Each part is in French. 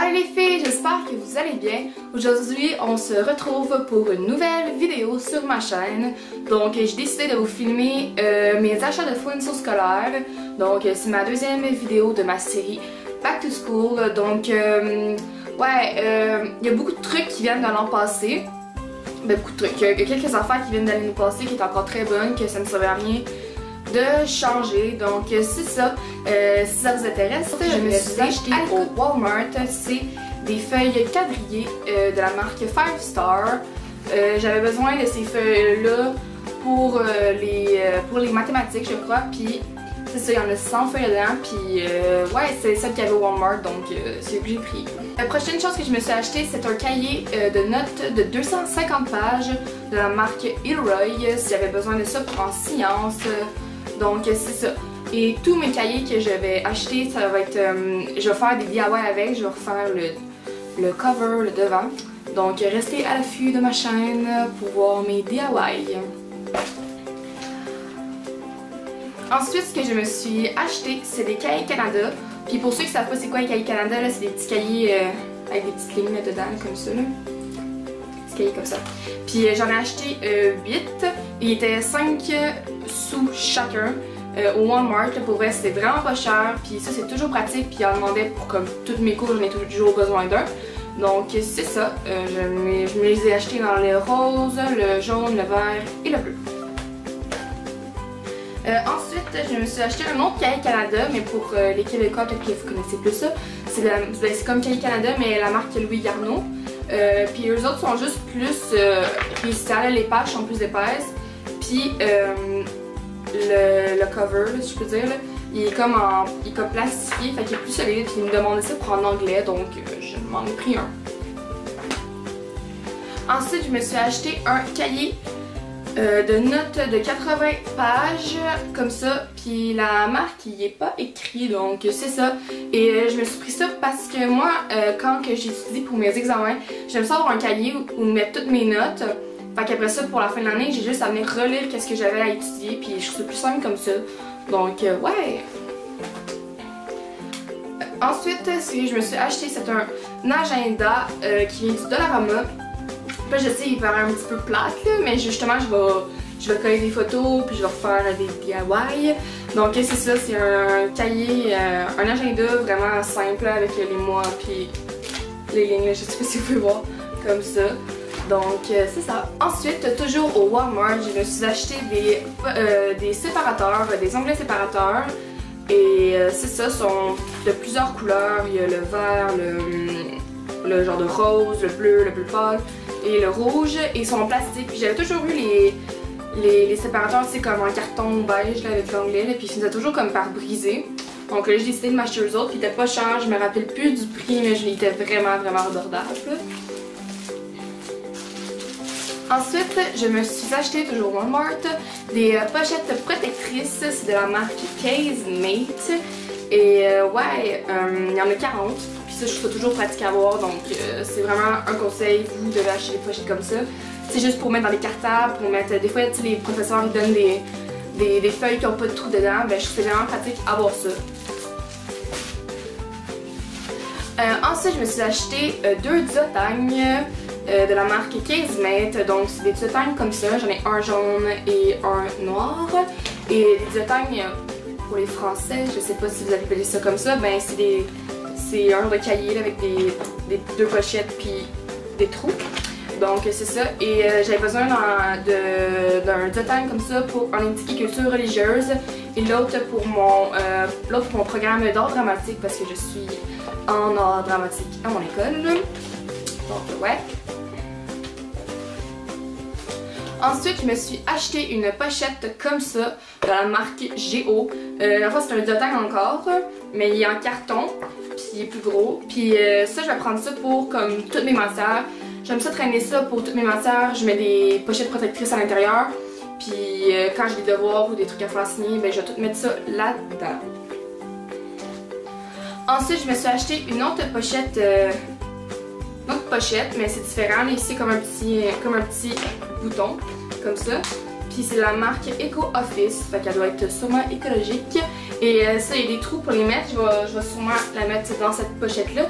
Hi les filles, j'espère que vous allez bien. Aujourd'hui, on se retrouve pour une nouvelle vidéo sur ma chaîne. Donc, j'ai décidé de vous filmer mes achats de fournitures scolaires. Donc, c'est ma deuxième vidéo de ma série Back to School. Donc, il y a beaucoup de trucs qui viennent de l'an passé. Ben, beaucoup de trucs. Il y a quelques affaires qui viennent de l'année passée qui est encore très bonne, que ça ne servait à rien de changer. Donc c'est ça, si ça vous intéresse, je me suis acheté au Walmart, c'est des feuilles quadrillées de la marque Five Star. J'avais besoin de ces feuilles-là pour les mathématiques, je crois, puis c'est ça, il y en a 100 feuilles dedans, puis ouais, c'est celle qu'il y avait au Walmart, donc c'est que j'ai pris. La prochaine chose que je me suis acheté, c'est un cahier de notes de 250 pages de la marque Leroy, si j'avais besoin de ça en sciences. Donc c'est ça. Et tous mes cahiers que je vais acheter, ça va être... je vais faire des DIY avec, je vais refaire le cover, le devant. Donc restez à l'affût de ma chaîne pour voir mes DIY. Ensuite, ce que je me suis acheté, c'est des cahiers Canada. Puis pour ceux qui ne savent pas c'est quoi les cahiers Canada, c'est des petits cahiers avec des petites lignes dedans, comme ça. Là. Des cahiers comme ça. Puis j'en ai acheté 8. Il était 5 sous chacun au Walmart. Là, pour vrai, c'était vraiment pas cher. Puis ça, c'est toujours pratique. Puis ils en demandaient pour comme tous mes cours, j'en ai toujours besoin d'un. Donc c'est ça. Je me les ai achetés dans le rose, le jaune, le vert et le bleu. Ensuite, je me suis acheté un autre cahier Canada, mais pour les Québécois, peut-être que vous connaissez plus ça. C'est comme cahier Canada, mais la marque Louis Garneau. Puis eux autres sont juste plus réussis, les pages sont plus épaisses. Puis le cover, si je peux dire, là, il est comme plastifié, fait qu'il est plus solide. Puis ils me demandaient ça pour en anglais, donc je m'en ai pris un. Ensuite, je me suis acheté un cahier de notes de 80 pages, comme ça. Puis la marque, il n'est pas écrit, donc c'est ça. Et je me suis pris ça parce que moi, quand j'étudie pour mes examens, j'aime ça avoir un cahier où mettre toutes mes notes. Fait qu'après ça, pour la fin de l'année, j'ai juste à venir relire qu'est-ce que j'avais à étudier, puis je trouve ça plus simple comme ça. Donc, ouais! Ensuite, ce que je me suis acheté, c'est un agenda qui vient du Dollarama. Puis je sais, il paraît un petit peu plate, là, mais justement, je vais coller des photos, puis je vais refaire des DIY. Donc, c'est ça, c'est un cahier, un agenda vraiment simple avec les mois, puis les lignes, là, je sais pas si vous pouvez voir, comme ça. Donc c'est ça. Ensuite, toujours au Walmart, je me suis acheté des séparateurs, des onglets séparateurs. Et c'est ça, sont de plusieurs couleurs. Il y a le vert, le genre de rose, le bleu pâle et le rouge. Et ils sont en plastique. J'avais toujours eu les séparateurs, c'est comme en carton beige là, avec l'onglet. Puis ils sont toujours comme par brisé. Donc là, j'ai décidé de m'acheter eux autres. Puis ils n'étaient pas chers. Je me rappelle plus du prix, mais ils étaient vraiment, vraiment abordables. Ensuite, je me suis acheté, toujours Walmart, des pochettes protectrices, c'est de la marque Case Mate. Et ouais, il y en a 40, puis ça je trouve toujours pratique à avoir, donc c'est vraiment un conseil, vous devez acheter des pochettes comme ça. C'est juste pour mettre dans les cartables, pour mettre, des fois les professeurs ils donnent des feuilles qui n'ont pas de trous dedans, ben je trouve vraiment pratique à avoir ça. Ensuite, je me suis acheté deux diotagnes de la marque Case Mate. Donc c'est des diotagnes comme ça, j'en ai un jaune et un noir. Et les diotagnes, pour les français, je sais pas si vous appelez ça comme ça, ben c'est un genre de cahier avec deux pochettes puis des trous. Donc c'est ça, et j'avais besoin d'un diotagne comme ça pour en étiquette culture religieuse et l'autre pour mon programme d'art dramatique parce que je suis en art dramatique à mon école. Donc ouais. Ensuite, je me suis acheté une pochette comme ça de la marque GEO. En fait, c'est un diotagne encore, mais il est en carton, puis il est plus gros. Puis ça, je vais prendre ça pour comme toutes mes matières. J'aime ça traîner ça pour toutes mes matières. Je mets des pochettes protectrices à l'intérieur. Puis quand j'ai des devoirs ou des trucs à faire signer, ben, je vais tout mettre ça là-dedans. Ensuite, je me suis acheté une autre pochette. Mais c'est différent. Ici, comme un petit bouton, comme ça. Puis c'est la marque Eco Office, fait qu'elle doit être sûrement écologique. Et ça, il y a des trous pour les mettre. Je vais sûrement la mettre dans cette pochette-là.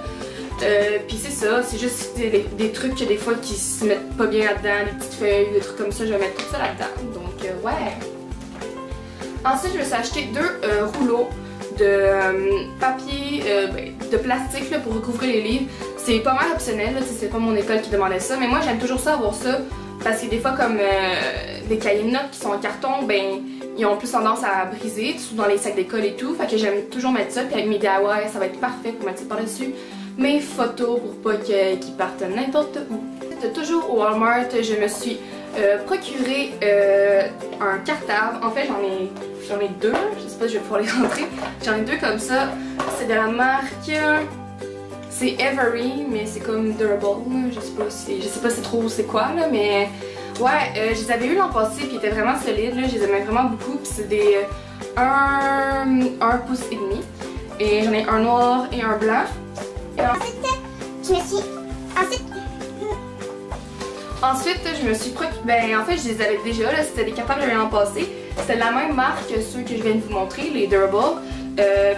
Puis c'est ça, c'est juste des trucs que des fois qui se mettent pas bien là-dedans, des petites feuilles, des trucs comme ça, je vais mettre tout ça là-dedans. Donc ouais. Ensuite je me suis acheté deux rouleaux de papier, de plastique là, pour recouvrir les livres. C'est pas mal optionnel, c'est pas mon école qui demandait ça, mais moi j'aime toujours ça avoir ça. Parce que des fois comme des cahiers de notes qui sont en carton, ben ils ont plus tendance à briser, surtout dans les sacs d'école et tout. Fait que j'aime toujours mettre ça, puis avec mes DIY ça va être parfait pour mettre ça par-dessus mes photos pour pas qu'ils partent n'importe où. Toujours au Walmart, je me suis procuré un cartable. En fait j'en ai deux, je sais pas si je vais pouvoir les rentrer. J'en ai deux comme ça, c'est de la marque... C'est Every, mais c'est comme durable, je sais pas c'est trop c'est quoi là, mais ouais, je les avais eu l'an passé puis ils étaient vraiment solides, là, je les aimais vraiment beaucoup, puis c'est des 1 pouce et demi, et j'en ai un noir et un blanc. Et en fait je les avais déjà, c'était des cartables de l'an passé, c'était la même marque que ceux que je viens de vous montrer, les durable, puis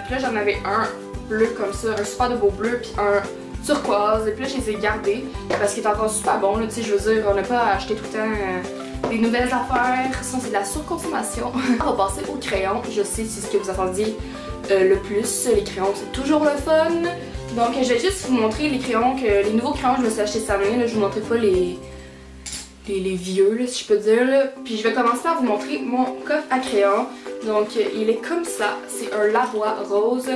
là j'en avais un bleu comme ça, un super de beau bleu, puis un turquoise, et puis là je les ai gardés parce qu'il est encore super bon, là, tu sais, je veux dire, on n'a pas à acheter tout le temps des nouvelles affaires, sinon c'est de la surconsommation. On va passer aux crayons, je sais c'est ce que vous attendiez le plus, les crayons c'est toujours le fun, donc je vais juste vous montrer les crayons, les nouveaux crayons que je me suis acheté cette année, là, je vous montrerai pas les vieux, là, si je peux dire, là. Puis je vais commencer par vous montrer mon coffre à crayons. Donc il est comme ça, c'est un Lavoie rose.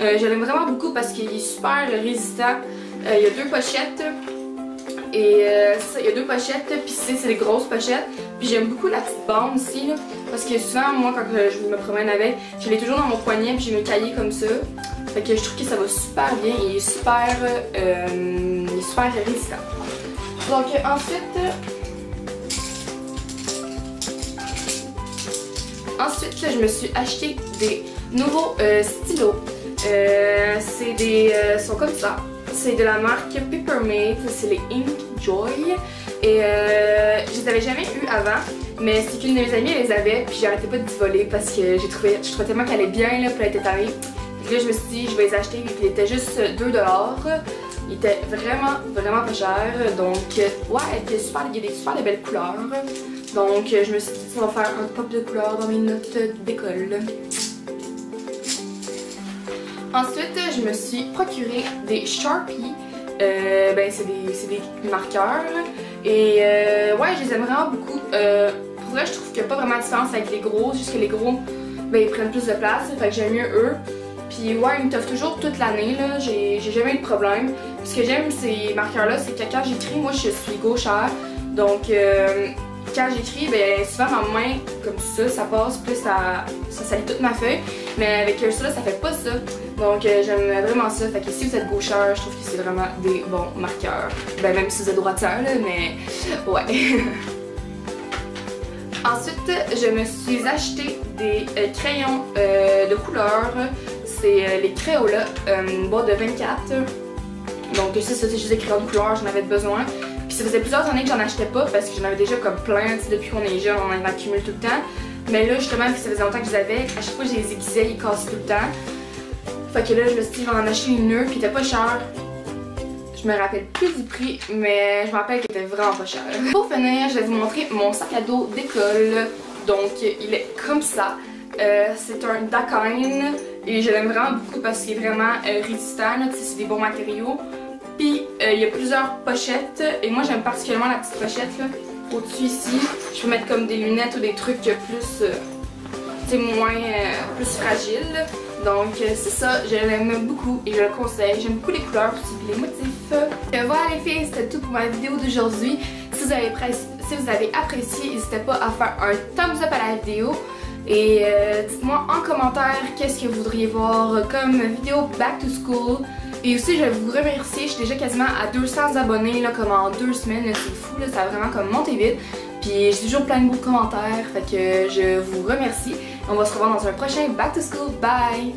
Je l'aime vraiment beaucoup parce qu'il est super résistant. Il y a deux pochettes. Et ça, il y a deux pochettes, puis c'est des grosses pochettes. Puis j'aime beaucoup la petite bande aussi, là, parce que souvent, moi, quand je me promène avec, je l'ai toujours dans mon poignet, puis j'ai mes cahiers comme ça. Fait que je trouve que ça va super bien, il est super résistant. Donc ensuite, je me suis acheté des nouveaux stylos. Sont comme ça. C'est de la marque Paper Mate, c'est les Ink Joy. Et je les avais jamais eu avant, mais c'est qu'une de mes amies elle les avait, puis j'arrêtais pas de les voler parce que je trouvais tellement qu'elle allait bien là, puis elle était tarée. Puis là je me suis dit je vais les acheter, puis ils étaient juste 2$. Ils étaient vraiment pas chers, donc ouais, il y a des super de belles couleurs. Donc je me suis dit ça va faire un pop de couleurs dans mes notes d'école. Ensuite, je me suis procuré des Sharpies. C'est des marqueurs. Et ouais, je les aime vraiment beaucoup. Pour vrai, je trouve qu'il n'y a pas vraiment de différence avec les gros. Juste que les gros, ils prennent plus de place. Fait que j'aime mieux eux. Puis ouais, ils me toffent toujours toute l'année. J'ai jamais eu de problème. Ce que j'aime, ces marqueurs-là, c'est que quand j'écris, moi, je suis gauchère. Donc, quand j'écris, souvent ma main, comme ça, ça passe, puis ça salit toute ma feuille. Mais avec ça, ça fait pas ça. Donc j'aime vraiment ça. Fait que si vous êtes gaucheur, je trouve que c'est vraiment des bons marqueurs. Même si vous êtes droiteur, là, mais ouais. Ensuite, je me suis acheté des crayons de couleur. C'est les Crayola, boîte de 24. Donc ça, c'est juste des crayons de couleur, j'en avais besoin. Puis ça faisait plusieurs années que j'en achetais pas parce que j'en avais déjà comme plein. Depuis qu'on est jeune, on en accumule tout le temps. Mais là, justement, ça faisait longtemps que je les avais. À chaque fois que je les aiguisais, ils cassaient tout le temps. Fait que là, je me suis dit, je vais en acheter une neuve, puis il était pas cher. Je me rappelle plus du prix, mais je me rappelle qu'il était vraiment pas cher. Pour finir, je vais vous montrer mon sac à dos d'école. Donc, il est comme ça. C'est un Dakine, et je l'aime vraiment beaucoup parce qu'il est vraiment résistant. C'est des bons matériaux. Puis, il y a plusieurs pochettes, et moi, j'aime particulièrement la petite pochette, là. Au-dessus ici, je peux mettre comme des lunettes ou des trucs plus, plus fragiles. Donc c'est ça, je l'aime beaucoup et je le conseille. J'aime beaucoup les couleurs, les motifs. Voilà les filles, c'était tout pour ma vidéo d'aujourd'hui. Si vous avez apprécié, n'hésitez pas à faire un thumbs up à la vidéo. Et dites-moi en commentaire qu'est-ce que vous voudriez voir comme vidéo back to school. Et aussi, je vais vous remercier, je suis déjà quasiment à 200 abonnés, là, comme en 2 semaines, c'est fou, là, ça a vraiment comme monté vite. Puis j'ai toujours plein de beaux commentaires, fait que je vous remercie. On va se revoir dans un prochain Back to School, bye!